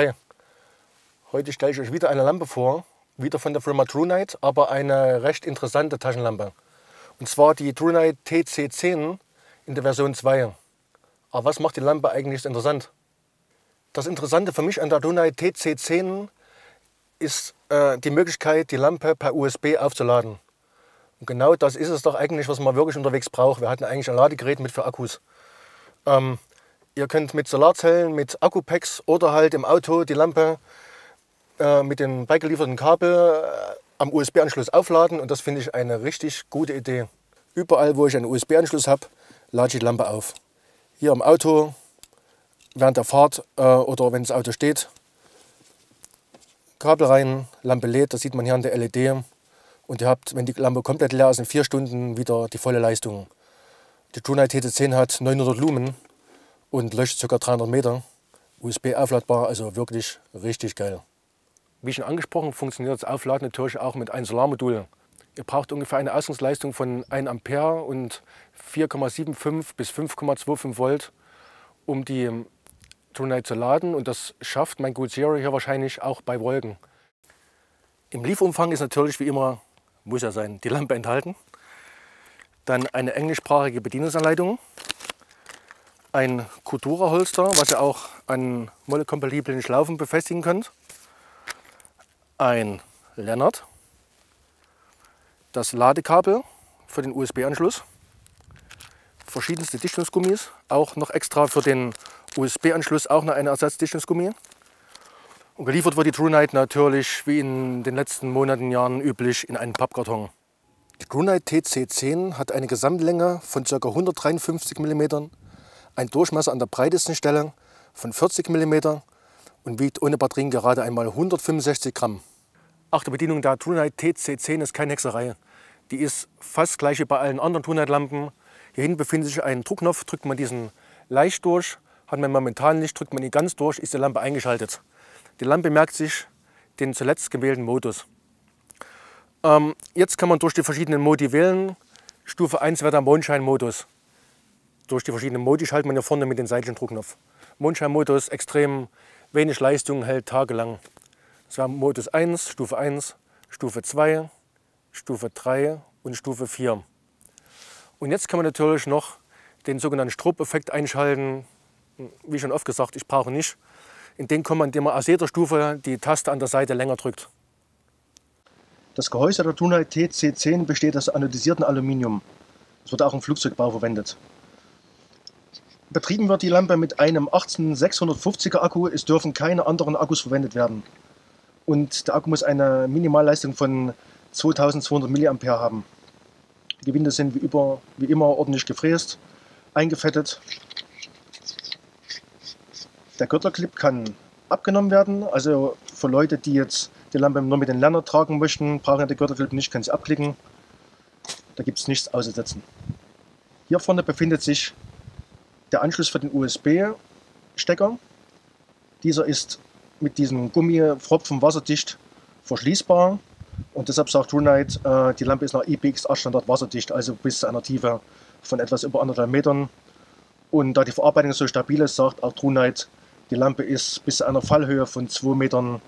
Hi, heute stelle ich euch wieder eine Lampe vor, wieder von der Firma True Night, aber eine recht interessante Taschenlampe. Und zwar die True Night TC10 in der Version 2. Aber was macht die Lampe eigentlich so interessant? Das Interessante für mich an der True Night TC10 ist die Möglichkeit, die Lampe per USB aufzuladen. Und genau das ist es doch eigentlich, was man wirklich unterwegs braucht. Wir hatten eigentlich ein Ladegerät mit für Akkus. Ihr könnt mit Solarzellen, mit Akku-Packs oder halt im Auto die Lampe mit dem beigelieferten Kabel am USB-Anschluss aufladen. Und das finde ich eine richtig gute Idee. Überall, wo ich einen USB-Anschluss habe, lade ich die Lampe auf. Hier im Auto, während der Fahrt oder wenn das Auto steht. Kabel rein, Lampe lädt, das sieht man hier an der LED. Und ihr habt, wenn die Lampe komplett leer ist, in 4 Stunden wieder die volle Leistung. Die True Night TC10 hat 900 Lumen. Und löscht ca. 300 Meter. USB aufladbar, also wirklich richtig geil. Wie schon angesprochen, funktioniert das Aufladen natürlich auch mit einem Solarmodul. Ihr braucht ungefähr eine Ausgangsleistung von 1 Ampere und 4,75 bis 5,25 Volt, um die True Night zu laden. Und das schafft mein Good Zero hier wahrscheinlich auch bei Wolken. Im Lieferumfang ist natürlich wie immer, muss ja sein, die Lampe enthalten. Dann eine englischsprachige Bedienungsanleitung. Ein Cordura-Holster, was ihr auch an molle-kompatiblen Schlaufen befestigen könnt. Ein Lennart. Das Ladekabel für den USB-Anschluss. Verschiedenste Dichtungsgummis, auch noch extra für den USB-Anschluss auch noch eine Ersatzdichtungsgummi. Und geliefert wird die True Night natürlich, wie in den letzten Monaten, Jahren üblich, in einen Pappkarton. Die True Night TC10 hat eine Gesamtlänge von ca. 153 mm. Ein Durchmesser an der breitesten Stelle von 40 mm und wiegt ohne Batterien gerade einmal 165 Gramm. Auch die Bedienung der True Night TC10 ist keine Hexerei. Die ist fast gleich wie bei allen anderen True Night Lampen. Hier hinten befindet sich ein Druckknopf, drückt man diesen leicht durch, hat man momentan nicht, drückt man ihn ganz durch, ist die Lampe eingeschaltet. Die Lampe merkt sich den zuletzt gewählten Modus. Jetzt kann man durch die verschiedenen Modi wählen. Stufe 1 wäre der Mondschein-Modus. Durch die verschiedenen Modi schaltet man hier vorne mit dem seitlichen Druckknopf. Mondscheinmodus, extrem wenig Leistung, hält tagelang. Das war Modus 1, Stufe 2, Stufe 3 und Stufe 4. Und jetzt kann man natürlich noch den sogenannten Strobe-Effekt einschalten. Wie schon oft gesagt, ich brauche nicht. In den kommt man, indem man aus jeder Stufe die Taste an der Seite länger drückt. Das Gehäuse der True Night TC10 besteht aus anodisiertem Aluminium. Es wird auch im Flugzeugbau verwendet. Betrieben wird die Lampe mit einem 18650er Akku, es dürfen keine anderen Akkus verwendet werden. Und der Akku muss eine Minimalleistung von 2200 mAh haben. Die Winde sind wie immer ordentlich gefräst, eingefettet. Der Gürtelclip kann abgenommen werden, also für Leute, die jetzt die Lampe nur mit den Lernern tragen möchten, brauchen ja den Gürtelclip nicht, können sie abklicken. Da gibt es nichts auszusetzen. Hier vorne befindet sich der Anschluss für den USB-Stecker. Dieser ist mit diesem Gummifropfen wasserdicht verschließbar und deshalb sagt True Night, die Lampe ist nach IPX8-Standard wasserdicht, also bis zu einer Tiefe von etwas über 1,5 Metern. Und da die Verarbeitung so stabil ist, sagt auch True Night, die Lampe ist bis zu einer Fallhöhe von 2 Metern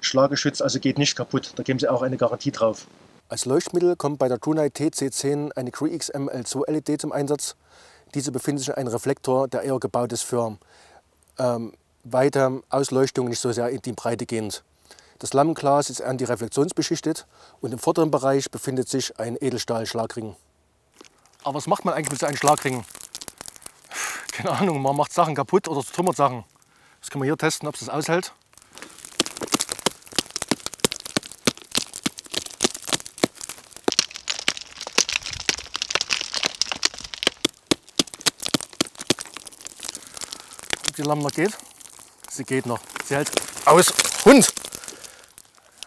schlaggeschützt, also geht nicht kaputt. Da geben sie auch eine Garantie drauf. Als Leuchtmittel kommt bei der True Night TC10 eine QXML2 LED zum Einsatz. Diese befindet sich in einem Reflektor, der eher gebaut ist für weite Ausleuchtung, nicht so sehr in die Breite gehend. Das Lampenglas ist antireflektionsbeschichtet und im vorderen Bereich befindet sich ein Edelstahl-Schlagring. Aber was macht man eigentlich mit so einem Schlagring? Keine Ahnung, man macht Sachen kaputt oder zertrümmert Sachen. Das können wir hier testen, ob es das aushält. Die Lampe noch geht. Sie geht noch. Sie hält aus. Hund!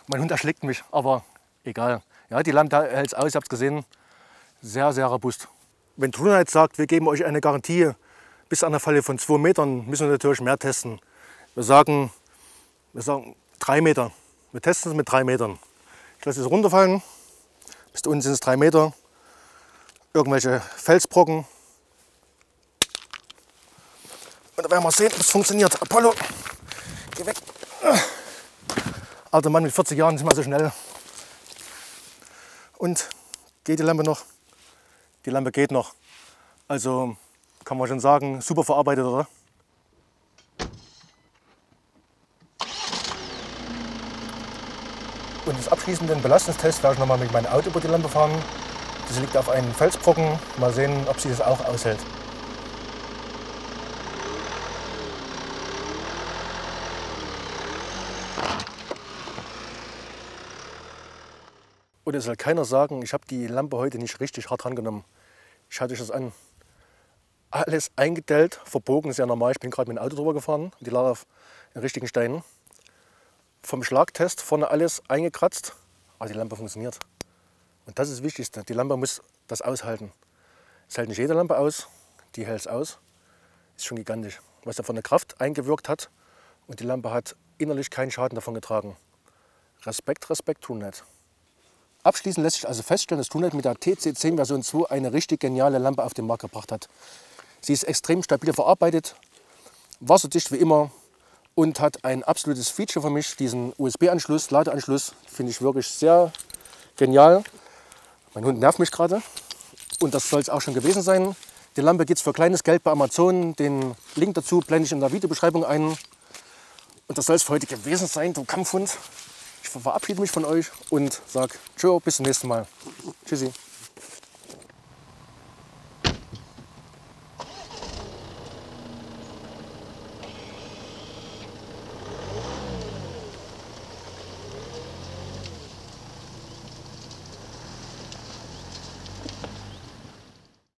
Mein Hund erschlägt mich, aber egal. Ja, die Lampe hält es aus, ihr habt es gesehen. Sehr, sehr robust. Wenn True Night sagt, wir geben euch eine Garantie bis an der Falle von 2 Metern, müssen wir natürlich mehr testen. Wir sagen 3 Meter. Wir testen es mit 3 Metern. Ich lasse es runterfallen. Bis unten sind es 3 Meter. Irgendwelche Felsbrocken. Und da werden wir sehen, ob es funktioniert. Apollo, Geh weg. Alter Mann mit 40 Jahren ist mal so schnell. Und geht die Lampe noch? Die Lampe geht noch. Also kann man schon sagen, super verarbeitet, oder? Und das abschließenden Belastungstest werde ich nochmal mit meinem Auto über die Lampe fahren. Das liegt auf einem Felsbrocken. Mal sehen, ob sie das auch aushält. Und es soll keiner sagen, ich habe die Lampe heute nicht richtig hart rangenommen. Ich hatte das an. Alles eingedellt, verbogen, sehr normal. Ich bin gerade mit dem Auto drüber gefahren. Die lag auf den richtigen Steinen. Vom Schlagtest vorne alles eingekratzt, aber die Lampe funktioniert. Und das ist das Wichtigste, die Lampe muss das aushalten. Es hält nicht jede Lampe aus, die hält es aus. Ist schon gigantisch, was da von der Kraft eingewirkt hat und die Lampe hat innerlich keinen Schaden davon getragen. Respekt, Respekt, TruNet. Abschließend lässt sich also feststellen, dass TruNet mit der TC10 Version 2 eine richtig geniale Lampe auf den Markt gebracht hat. Sie ist extrem stabil verarbeitet, wasserdicht wie immer. Und hat ein absolutes Feature für mich, diesen USB-Anschluss, Ladeanschluss, finde ich wirklich sehr genial. Mein Hund nervt mich gerade und das soll es auch schon gewesen sein. Die Lampe gibt es für kleines Geld bei Amazon, den Link dazu blende ich in der Videobeschreibung ein. Und das soll es für heute gewesen sein, du Kampfhund. Ich verabschiede mich von euch und sage tschö, bis zum nächsten Mal. Tschüssi.